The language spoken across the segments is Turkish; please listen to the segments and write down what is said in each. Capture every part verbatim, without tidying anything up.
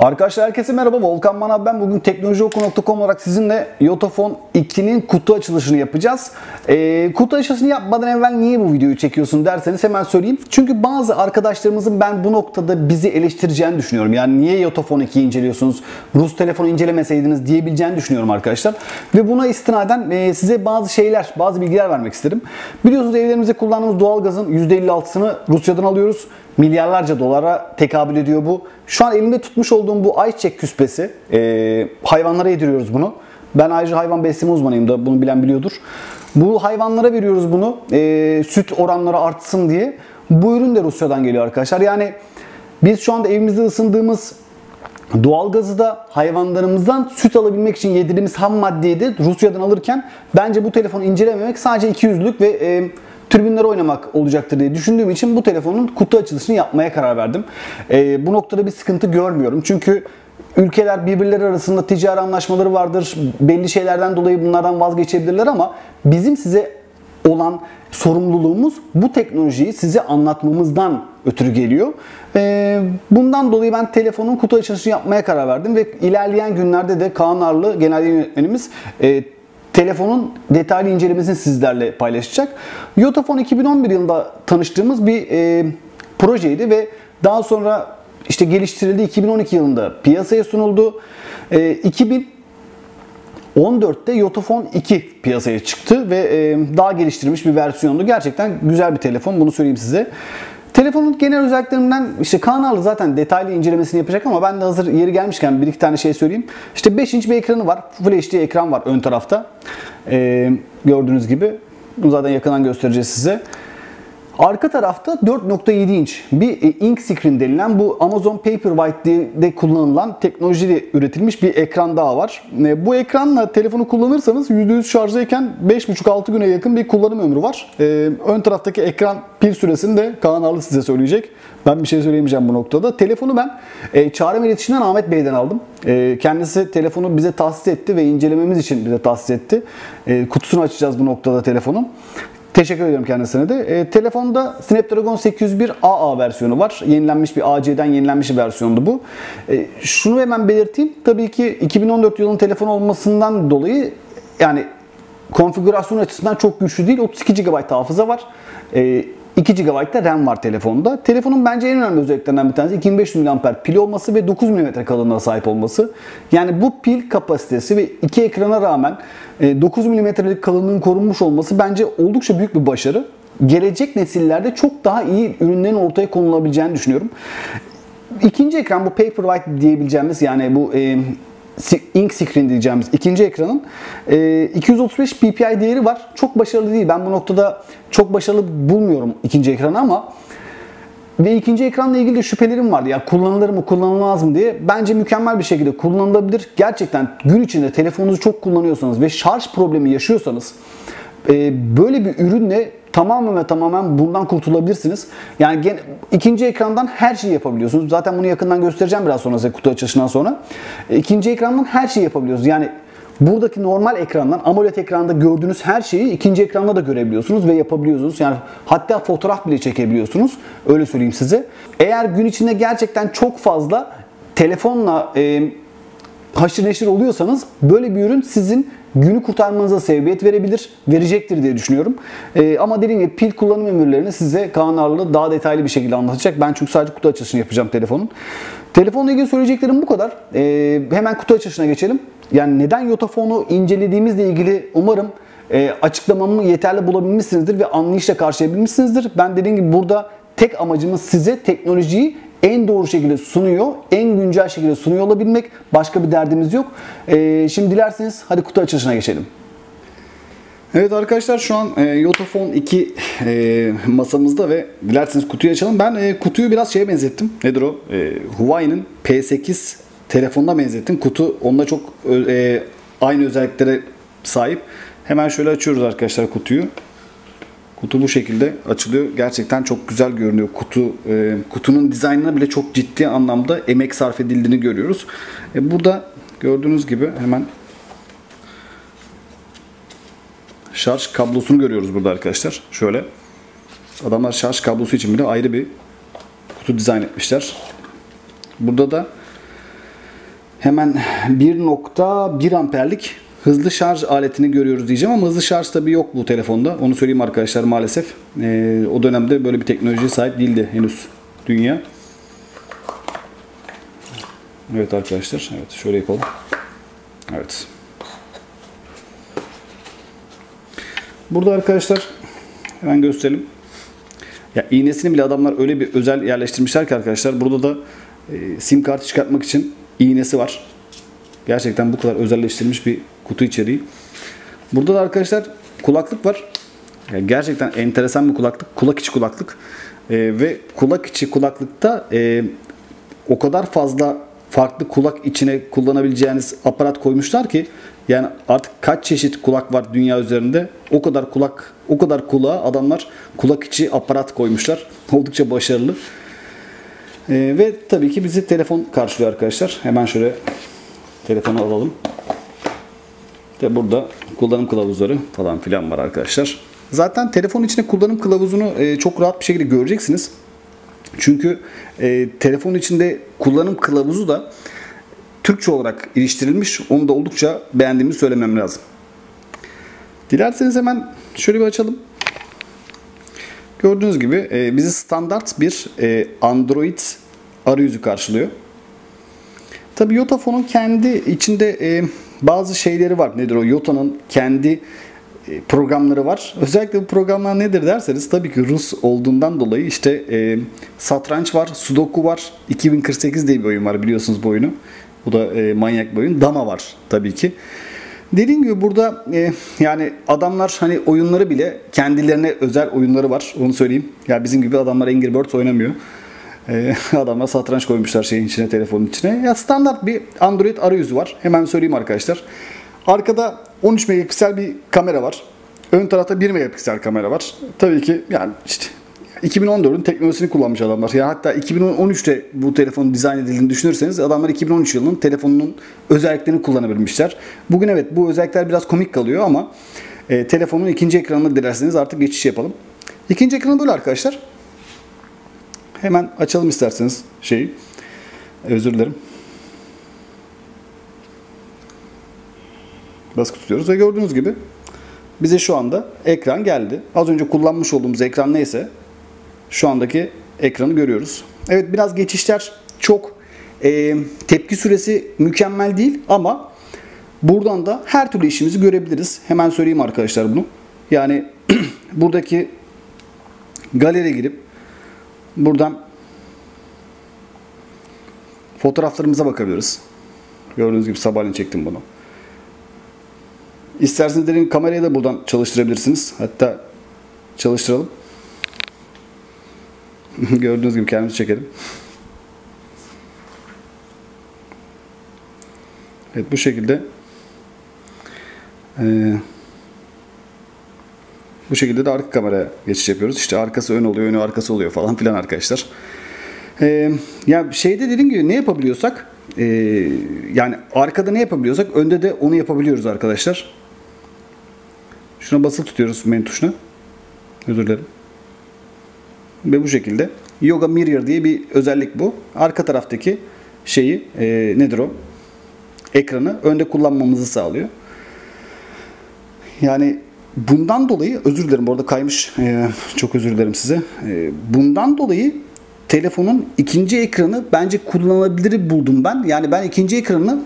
Arkadaşlar herkese merhaba, Volkan Manav ben. Bugün teknoloji oku nokta com olarak sizinle YotaPhone iki'nin kutu açılışını yapacağız. Ee, kutu açılışını yapmadan evvel niye bu videoyu çekiyorsun derseniz hemen söyleyeyim. Çünkü bazı arkadaşlarımızın ben bu noktada bizi eleştireceğini düşünüyorum. Yani niye YotaPhone iki'yi inceliyorsunuz, Rus telefonu incelemeseydiniz diyebileceğini düşünüyorum arkadaşlar. Ve buna istinaden e, size bazı şeyler, bazı bilgiler vermek isterim. Biliyorsunuz evlerimizde kullandığımız doğalgazın yüzde elli altısını Rusya'dan alıyoruz. Milyarlarca dolara tekabül ediyor bu. Şu an elimde tutmuş olduğum bu ayçiçek küspesi, e, hayvanlara yediriyoruz bunu. Ben ayrıca hayvan besleme uzmanıyım da bunu bilen biliyordur. Bu hayvanlara veriyoruz bunu, e, süt oranları artsın diye. Bu ürün de Rusya'dan geliyor arkadaşlar. Yani biz şu anda evimizde ısındığımız doğalgazı da hayvanlarımızdan süt alabilmek için yedirdiğimiz ham maddeyi de Rusya'dan alırken bence bu telefonu incelememek sadece ikiyüzlülük ve e, tribünlere oynamak olacaktır diye düşündüğüm için bu telefonun kutu açılışını yapmaya karar verdim. E, bu noktada bir sıkıntı görmüyorum. Çünkü ülkeler birbirleri arasında ticari anlaşmaları vardır. Belli şeylerden dolayı bunlardan vazgeçebilirler ama bizim size olan sorumluluğumuz bu teknolojiyi size anlatmamızdan ötürü geliyor. E, bundan dolayı ben telefonun kutu açılışını yapmaya karar verdim ve ilerleyen günlerde de Kaan Arlı genel yönetmenimiz e, telefonun detaylı incelemesini sizlerle paylaşacak. YotaPhone iki bin on bir yılında tanıştığımız bir e, projeydi ve daha sonra işte geliştirildi. iki bin on iki yılında piyasaya sunuldu. E, iki bin on dört'te YotaPhone iki piyasaya çıktı ve e, daha geliştirilmiş bir versiyondu. Gerçekten güzel bir telefon, bunu söyleyeyim size. Telefonun genel özelliklerinden işte Kaan Arlı zaten detaylı incelemesini yapacak ama ben de hazır yeri gelmişken bir iki tane şey söyleyeyim. İşte beş inç bir ekranı var. Full H D ekran var ön tarafta. Ee, gördüğünüz gibi. Bunu zaten yakından göstereceğiz size. Arka tarafta dört nokta yedi inç bir ink screen denilen bu Amazon Paperwhite diye de kullanılan teknolojiyle üretilmiş bir ekran daha var. Bu ekranla telefonu kullanırsanız yüzde yüz şarjdayken beş buçuk altı güne yakın bir kullanım ömrü var. Ön taraftaki ekran pil süresini de Kaan Arlı size söyleyecek. Ben bir şey söyleyemeyeceğim bu noktada. Telefonu ben Çağrı İletişim'den Ahmet Bey'den aldım. Kendisi telefonu bize tahsis etti ve incelememiz için bize tahsis etti. Kutusunu açacağız bu noktada telefonun. Teşekkür ediyorum kendisine de. E, telefonda Snapdragon sekiz yüz bir A A versiyonu var. Yenilenmiş bir A C'den yenilenmiş bir versiyondu bu. E, şunu hemen belirteyim. Tabii ki iki bin on dört yılının telefonu olmasından dolayı yani konfigürasyon açısından çok güçlü değil. otuz iki gigabayt hafıza var. E, iki gigabayt da RAM var telefonda. Telefonun bence en önemli özelliklerinden bir tanesi iki bin beş yüz miliamper pil olması ve dokuz milimetre kalınlığa sahip olması. Yani bu pil kapasitesi ve iki ekrana rağmen dokuz milimetrelik kalınlığın korunmuş olması bence oldukça büyük bir başarı. Gelecek nesillerde çok daha iyi ürünlerin ortaya konulabileceğini düşünüyorum. İkinci ekran bu Paperwhite diyebileceğimiz yani bu e, ink screen diyeceğimiz ikinci ekranın e, iki yüz otuz beş p p i değeri var. Çok başarılı değil. Ben bu noktada çok başarılı bulmuyorum ikinci ekranı ama ve ikinci ekranla ilgili de şüphelerim vardı. Ya kullanılır mı, kullanılmaz mı diye. Bence mükemmel bir şekilde kullanılabilir. Gerçekten gün içinde telefonunuzu çok kullanıyorsanız ve şarj problemi yaşıyorsanız e, böyle bir ürünle tamamen ve tamamen bundan kurtulabilirsiniz. Yani gene, ikinci ekrandan her şeyi yapabiliyorsunuz. Zaten bunu yakından göstereceğim biraz sonra size kutu açılışından sonra. İkinci ekrandan her şeyi yapabiliyorsunuz. Yani buradaki normal ekrandan, AMOLED ekranda gördüğünüz her şeyi ikinci ekranda da görebiliyorsunuz ve yapabiliyorsunuz. Yani hatta fotoğraf bile çekebiliyorsunuz. Öyle söyleyeyim size. Eğer gün içinde gerçekten çok fazla telefonla e, haşır neşir oluyorsanız böyle bir ürün sizin günü kurtarmanıza sebebiyet verebilir, verecektir diye düşünüyorum. Ee, ama dediğim gibi pil kullanım ömürlerini size Kaan Arlı daha detaylı bir şekilde anlatacak. Ben çünkü sadece kutu açılışını yapacağım telefonun. Telefonla ilgili söyleyeceklerim bu kadar. Ee, hemen kutu açılışına geçelim. Yani neden YotaPhone'u incelediğimizle ilgili umarım e, açıklamamı yeterli bulabilmişsinizdir ve anlayışla karşılayabilmişsinizdir. Ben dediğim gibi burada tek amacımız size teknolojiyi en doğru şekilde sunuyor, en güncel şekilde sunuyor olabilmek. Başka bir derdimiz yok. Ee, şimdi dilerseniz hadi kutu açılışına geçelim. Evet arkadaşlar şu an e, YotaPhone iki e, masamızda ve dilerseniz kutuyu açalım. Ben e, kutuyu biraz şeye benzettim. Nedir o? E, Huawei'nin P sekiz telefonuna benzettim. Kutu onunla çok e, aynı özelliklere sahip. Hemen şöyle açıyoruz arkadaşlar kutuyu. Kutu bu şekilde açılıyor. Gerçekten çok güzel görünüyor. Kutu e, kutunun dizaynına bile çok ciddi anlamda emek sarf edildiğini görüyoruz. E, burada gördüğünüz gibi hemen şarj kablosunu görüyoruz burada arkadaşlar. Şöyle. Adamlar şarj kablosu için bile ayrı bir kutu dizayn etmişler. Burada da hemen bir nokta bir amperlik hızlı şarj aletini görüyoruz diyeceğim ama hızlı şarj tabii yok bu telefonda. Onu söyleyeyim arkadaşlar, maalesef. Ee, o dönemde böyle bir teknolojiye sahip değildi henüz dünya. Evet arkadaşlar, evet şöyle yapalım. Evet. Burada arkadaşlar hemen gösterelim. Ya iğnesini bile adamlar öyle bir özel yerleştirmişler ki arkadaşlar. Burada da e, sim kartı çıkartmak için iğnesi var. Gerçekten bu kadar özelleştirilmiş bir kutu içeriği. Burada da arkadaşlar kulaklık var. Yani gerçekten enteresan bir kulaklık. Kulak içi kulaklık. E, ve kulak içi kulaklıkta e, o kadar fazla farklı kulak içine kullanabileceğiniz aparat koymuşlar ki yani artık kaç çeşit kulak var dünya üzerinde, o kadar kulak, o kadar kulağa adamlar kulak içi aparat koymuşlar. Oldukça başarılı. Ee, ve tabii ki bizi telefon karşılıyor arkadaşlar. Hemen şöyle telefonu alalım. İşte burada kullanım kılavuzları falan filan var arkadaşlar. Zaten telefon içine kullanım kılavuzunu çok rahat bir şekilde göreceksiniz. Çünkü e, telefonun içinde kullanım kılavuzu da Türkçe olarak iliştirilmiş. Onu da oldukça beğendiğimi söylemem lazım. Dilerseniz hemen şöyle bir açalım. Gördüğünüz gibi e, bizi standart bir e, Android arayüzü karşılıyor. Tabii YotaPhone'un kendi içinde e, bazı şeyleri var. Nedir o? Yota'nın kendi programları var. Özellikle bu programlar nedir derseniz tabii ki Rus olduğundan dolayı işte e, satranç var, sudoku var, iki bin kırk sekiz diye bir oyun var, biliyorsunuz bu oyunu. Bu da e, manyak bir oyun. Dama var tabii ki. Dediğim gibi burada e, yani adamlar hani oyunları bile kendilerine özel oyunları var. Onu söyleyeyim. Ya bizim gibi adamlar Angry Birds oynamıyor. E, adamlar satranç koymuşlar şeyin içine, telefonun içine. Ya standart bir Android arayüzü var. Hemen söyleyeyim arkadaşlar. Arkada on üç megapiksel bir kamera var. Ön tarafta bir megapiksel kamera var. Tabii ki yani işte iki bin on dört'ün teknolojisini kullanmış adamlar. Yani hatta iki bin on üç'te bu telefonun dizayn edildiğini düşünürseniz adamlar iki bin on üç yılının telefonunun özelliklerini kullanabilmişler. Bugün evet bu özellikler biraz komik kalıyor ama e, telefonun ikinci ekranını dilerseniz artık geçiş yapalım. İkinci ekranı böyle arkadaşlar. Hemen açalım isterseniz şeyi. Özür dilerim. Baskı tutuyoruz ve gördüğünüz gibi bize şu anda ekran geldi. Az önce kullanmış olduğumuz ekran neyse şu andaki ekranı görüyoruz. Evet biraz geçişler çok e, tepki süresi mükemmel değil ama buradan da her türlü işimizi görebiliriz. Hemen söyleyeyim arkadaşlar bunu. Yani buradaki galeriye girip buradan fotoğraflarımıza bakabiliriz. Gördüğünüz gibi sabahleyin çektim bunu. İsterseniz derin kamerayı da buradan çalıştırabilirsiniz. Hatta çalıştıralım. Gördüğünüz gibi kendimizi çekelim. Evet bu şekilde ee, bu şekilde de arka kameraya geçiş yapıyoruz. İşte arkası ön oluyor, önü arkası oluyor falan filan arkadaşlar. Ee, ya şeyde dediğim gibi ne yapabiliyorsak e, yani arkada ne yapabiliyorsak önde de onu yapabiliyoruz arkadaşlar. Şuna basılı tutuyoruz menü tuşuna. Özür dilerim. Ve bu şekilde. Yota Mirror diye bir özellik bu. Arka taraftaki şeyi e, nedir o? Ekranı önde kullanmamızı sağlıyor. Yani bundan dolayı özür dilerim. Bu arada kaymış. E, çok özür dilerim size. E, bundan dolayı telefonun ikinci ekranı bence kullanılabilir buldum ben. Yani ben ikinci ekranını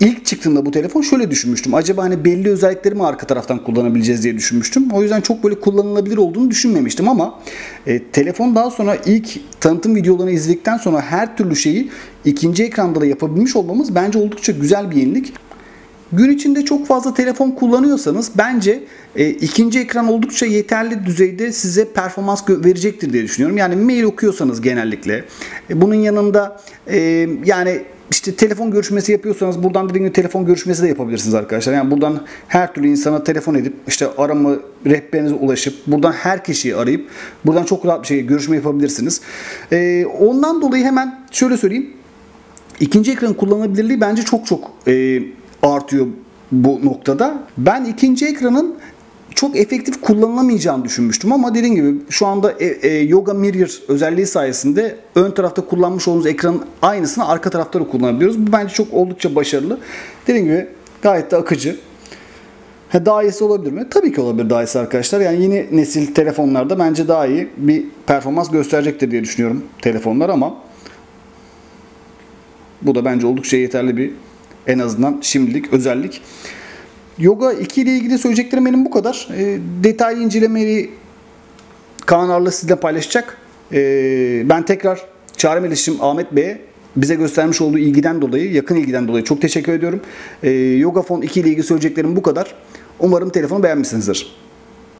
ilk çıktığında bu telefon şöyle düşünmüştüm. Acaba hani belli özellikleri mi arka taraftan kullanabileceğiz diye düşünmüştüm. O yüzden çok böyle kullanılabilir olduğunu düşünmemiştim ama e, telefon daha sonra ilk tanıtım videolarını izledikten sonra her türlü şeyi ikinci ekranda da yapabilmiş olmamız bence oldukça güzel bir yenilik. Gün içinde çok fazla telefon kullanıyorsanız bence e, ikinci ekran oldukça yeterli düzeyde size performans verecektir diye düşünüyorum. Yani mail okuyorsanız genellikle. E, bunun yanında e, yani işte telefon görüşmesi yapıyorsanız buradan dediğim gibi telefon görüşmesi de yapabilirsiniz arkadaşlar. Yani buradan her türlü insana telefon edip işte arama rehberinize ulaşıp buradan her kişiyi arayıp buradan çok rahat bir şekilde görüşme yapabilirsiniz. E, ondan dolayı hemen şöyle söyleyeyim. İkinci ekran kullanılabilirliği bence çok çok önemli. E, artıyor bu noktada. Ben ikinci ekranın çok efektif kullanılamayacağını düşünmüştüm ama dediğim gibi şu anda e, e, Yota Mirror özelliği sayesinde ön tarafta kullanmış olduğumuz ekranın aynısını arka tarafta da kullanabiliyoruz. Bu bence çok oldukça başarılı. Dediğim gibi gayet de akıcı. Ha, daha iyisi olabilir mi? Tabii ki olabilir daha iyisi arkadaşlar. Yani yeni nesil telefonlarda bence daha iyi bir performans gösterecektir diye düşünüyorum telefonlar ama bu da bence oldukça yeterli bir, en azından şimdilik, özellik. Yota iki ile ilgili söyleyeceklerim benim bu kadar. E, detaylı incelemeyi Kaan Arlı sizinle paylaşacak. E, ben tekrar çağrım iletişim Ahmet Bey'e bize göstermiş olduğu ilgiden dolayı, yakın ilgiden dolayı çok teşekkür ediyorum. E, YotaPhone iki ile ilgili söyleyeceklerim bu kadar. Umarım telefonu beğenmişsinizdir.